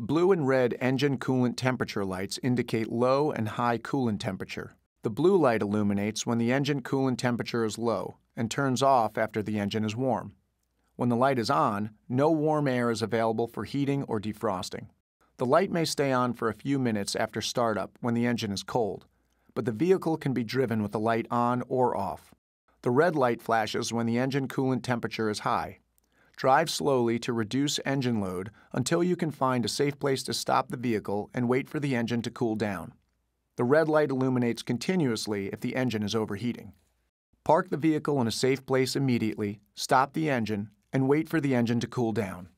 Blue and red engine coolant temperature lights indicate low and high coolant temperature. The blue light illuminates when the engine coolant temperature is low and turns off after the engine is warm. When the light is on, no warm air is available for heating or defrosting. The light may stay on for a few minutes after startup when the engine is cold, but the vehicle can be driven with the light on or off. The red light flashes when the engine coolant temperature is high. Drive slowly to reduce engine load until you can find a safe place to stop the vehicle and wait for the engine to cool down. The red light illuminates continuously if the engine is overheating. Park the vehicle in a safe place immediately, stop the engine, and wait for the engine to cool down.